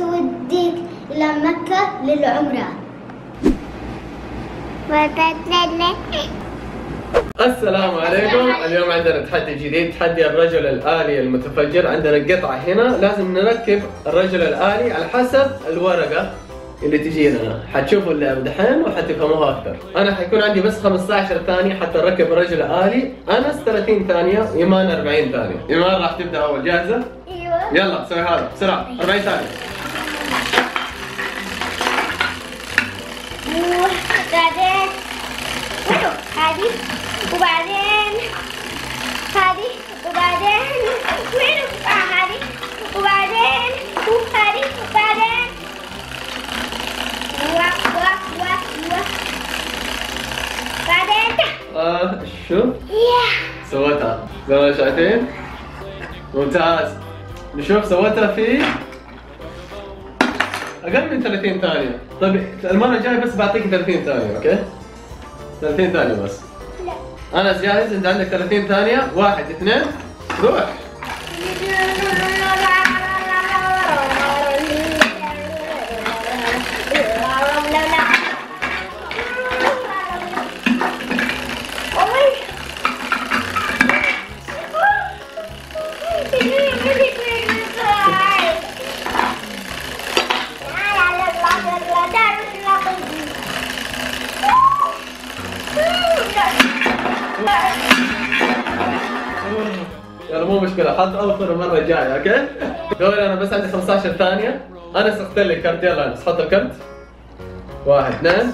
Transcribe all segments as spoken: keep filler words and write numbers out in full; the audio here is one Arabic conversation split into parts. نفسي وديك إلى مكة للعمرة. السلام عليكم. اليوم عندنا تحدي جديد، تحدي الرجل الآلي المتفجر. عندنا قطعة هنا لازم نركب الرجل الآلي على حسب الورقة اللي تجي لنا. حتشوفوا اللعبة دحين وحتفهموها أكثر. أنا حيكون عندي بس خمسة عشر ثانية حتى أركب الرجل الآلي. أنس ثلاثين ثانية وإيمان أربعين ثانية. إيمان راح تبدأ أول، جاهزة؟ أيوه. يلا سوي هذا بسرعة، أربعين ثانية. وبعدين هذه وبعدين هذه وبعدين وين هذه وبعدين وهذه وبعدين واق واق واق واق بعدين اه شو؟ سويتها زي ما شايفين؟ ممتاز. نشوف سويتها في اقل من ثلاثين ثانية. طيب المرة الجاية بس بعطيك ثلاثين ثانية، اوكي؟ ثلاثين ثانية بس. لا أنس جاهز؟ أنت عندك ثلاثين ثانية، واحد اثنين روح. يلا مو مشكلة، حط أوفر المرة الجاية، أوكي؟ دوري أنا بس عندي خمسة عشر ثانية. أنا سحبت لك كرت، يلا أنس حط الكرت. واحد اثنين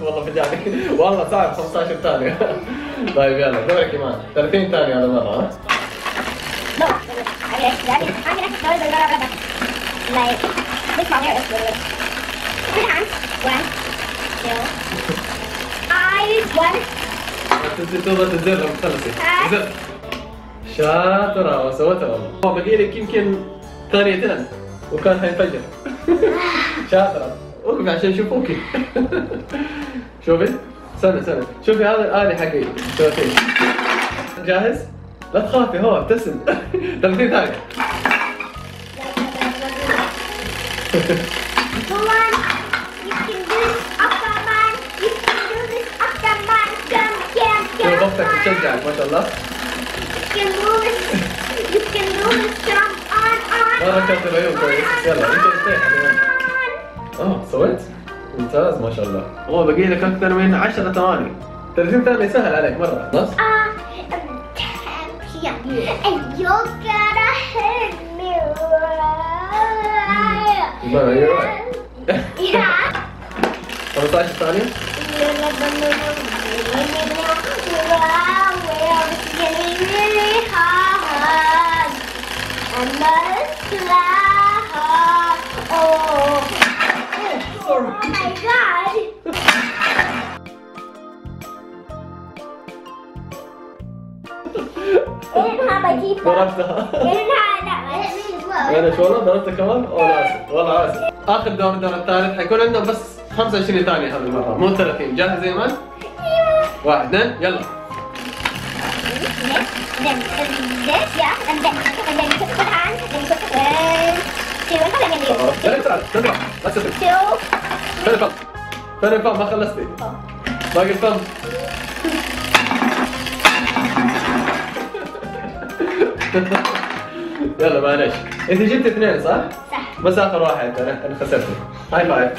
والله فجعتك، والله صعب خمسة عشر ثانية. طيب يلا دورك كمان، ثلاثين ثانية هذا المرة، ها؟ شاطرة، سويتها والله. باقي لك يمكن ثانيتين وكان حينفجر. شاطرة. اوقفي عشان يشوفوكي. شوفي استنى استنى، شوفي هذا الآلي حقي سويتيه. جاهز؟ لا تخافي، هو ابتسم. ثلاثين ثانية. ضغطك تشجعك ما شاء الله. ما ركبت العيون كويس، يلا انت ارتاحي. اه سويت؟ ممتاز ما شاء الله. هو باقي لك اكثر من عشرة ثواني. ثلاثين ثانية سهل عليك مرة، خلاص؟ اه اليوغا حلمي. ايوه خمسة عشر ثانية. ضربتها. انا شو والله ضربتها كمان؟ اوه اسف والله اسف. اخر دور، الدور الثالث حيكون عندنا بس خمسة وعشرين ثانية هذه المرة، مو ثلاثين. جاهز يا ايمان؟ ايوه. واحد اثنين يلا. فين الفم؟ فين الفم؟ ما خلصتي. باقي الفم. يلا معلش، انت جبت اثنين صح؟ صح. بس اخر واحد انا انا خسرته. هاي فايف.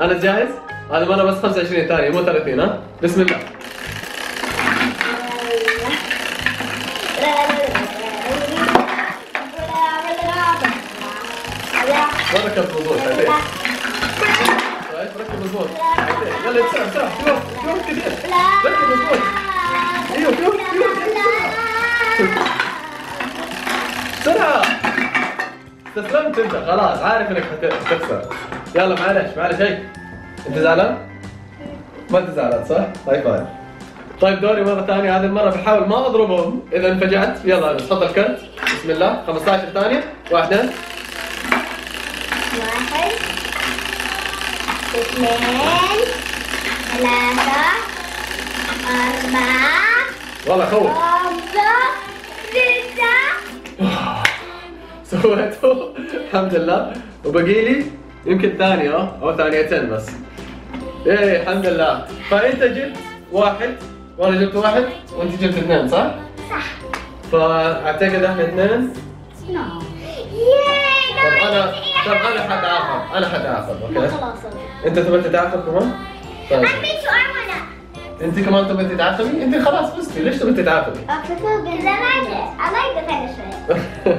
انا جاهز؟ هذا مرة بس خمسة وعشرين ثانية مو ثلاثين، ها؟ بسم الله. ما ركبت مضبوط، حبيبي. ركب مضبوط. يلا بسرعة بسرعة، شوف شوف كثير. ركب مضبوط. ايوه شوف شوف. بسرعة! استسلمت انت خلاص، عارف انك حتخسر. يلا معلش معلش هيك. انت زعلان؟ ما انت زعلان صح؟ هاي فايف. طيب دوري مرة ثانية، هذه المرة بحاول ما اضربهم اذا انفجعت. يلا نحط الكرت، بسم الله، خمسة عشر ثانية، واحدة واحد اثنين ثلاثة أربعة والله خوف خمسة ستة. سويته الحمد لله، وبقي لي يمكن ثانية أو ثانيتين بس. إيه الحمد لله، فأنت جبت واحد وأنا جبت واحد وأنت جبت اثنين صح؟ صح. فأعتقد احنا اثنين. نعم. طب أنا طب أنا حتعاقب، أنا حتعاقب أوكي؟ خلاص. أنت تبغى تتعاقب كمان؟ طيب. أنت كمان تبغى تتعاقبي؟ أنت خلاص فزتي، ليش تبغى تتعاقبي؟ أفكر بالله ما ألايك أنا شوي.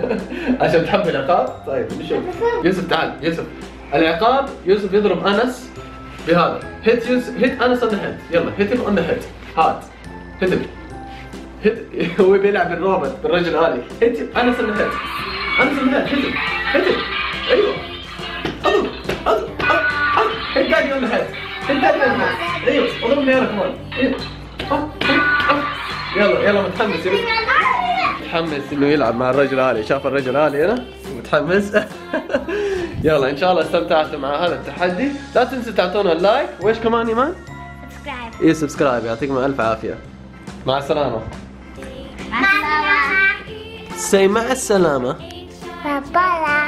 عشان تحبي العقاب؟ طيب نشوف. يوسف تعال، يوسف. العقاب يوسف يضرب أنس بهذا. هيت يوسف، هيت أنس أون ذا هيد، يلا هيت هيم أون ذا هيد. هات. هيت هيت هو بيلعب بالروبوت بالرجل الآلي. هيت أنس أون ذا هيد. أنس أون ذا هيد. هيت هيت أيوه. أضرب أضرب أضرب هيت دادي أون ذا هيد. هيت دادي أون ذا هيد. أيوه أضرب نيرة كمان. أيوه. يلا يلا متحمس يلا. متحمس إنه يلعب مع الرجل الآلي، شاف الرجل الآلي هنا؟ متحمس. يلا ان شاء الله استمتعتوا مع هذا التحدي، لا تنسوا تعطونا اللايك، وايش كمان ايمان؟ سبسكرايب. اي سبسكرايب، يعطيكم الف عافيه. مع السلامه. مع السلامه. سي مع السلامه. بابا.